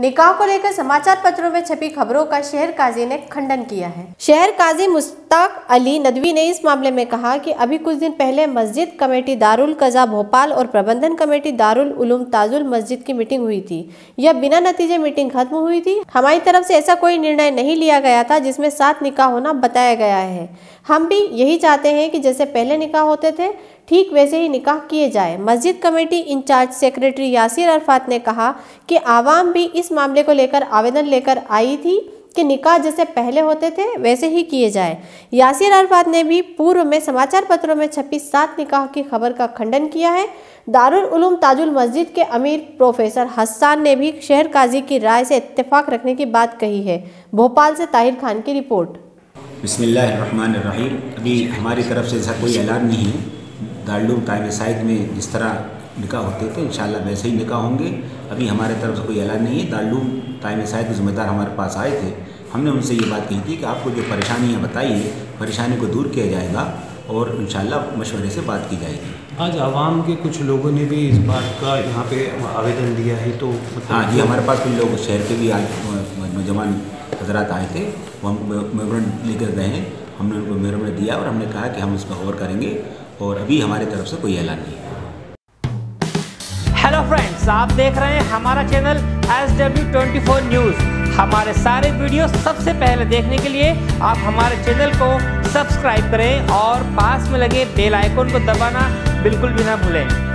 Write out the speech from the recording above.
निकाह को लेकर समाचार पत्रों में छपी खबरों का शहर काजी ने खंडन किया है। शहर काजी मुस्ताक अली नदवी ने इस मामले में कहा कि अभी कुछ दिन पहले मस्जिद कमेटी दारुल कजा भोपाल और प्रबंधन कमेटी दारुल उलुम ताजुल मस्जिद की मीटिंग हुई थी। यह बिना नतीजे मीटिंग खत्म हुई थी। हमारी तरफ से ऐसा कोई निर्णय नहीं लिया गया था जिसमें 7 निकाह होना बताया गया है। हम भी यही चाहते हैं कि जैसे पहले निकाह होते थे ठीक वैसे ही निकाह किए जाए। मस्जिद committee incharge secretary Yasir Arafat ने कहा कि आवाम भी इस मामले को लेकर आवेदन लेकर आई थी कि निकाह जैसे पहले होते थे वैसे ही किए जाए। यासिर अरफात ने भी पूर्व में समाचार पत्रों में छपी 7 निकाह की खबर का खंडन किया है। दारुल उलुम ताजुल मस्जिद के अमीर प्रोफेसर हसन ने भी शहर काजी की राय से इत्तेफाक रखने की बात कही है। भोपाल से ताहिर खान की रिपोर्ट। बिस्मिल्लाहिर्रहमानिर्रहीम। अभी हमारी तरफ से ऐसा कोई ऐलान नहीं है। दारुल कायद में जिस तरह निकाह होते थे इंशाल्लाह वैसे ही निकाह होंगे। अभी हमारे तरफ से कोई ऐलान नहीं है। दारुल कायद के ज़िम्मेदार हमारे पास आए थे, हमने उनसे ये बात कही थी कि आपको जो परेशानियाँ बताई है परेशानी को दूर किया जाएगा और इंशाल्लाह मशवरे से बात की जाएगी। आज आवाम के कुछ लोगों ने भी इस बात का यहाँ पे आवेदन दिया है तो हाँ जी, हमारे पास कुछ लोग शहर के भी आज नौजवान हजरात आए थे, वो हम विवरण लेकर गए हैं, हमने उनको विवरण दिया और हमने कहा कि हम इस पर गौर करेंगे और अभी हमारे तरफ से कोई ऐलान नहीं है। हेलो फ्रेंड्स, आप देख रहे हैं हमारा चैनल SW24 न्यूज़। हमारे सारे वीडियो सबसे पहले देखने के लिए आप हमारे चैनल को सब्सक्राइब करें और पास में लगे बेल आइकन को दबाना बिल्कुल भी ना भूलें।